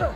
over.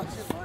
Oh, it's just mine.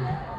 Yeah.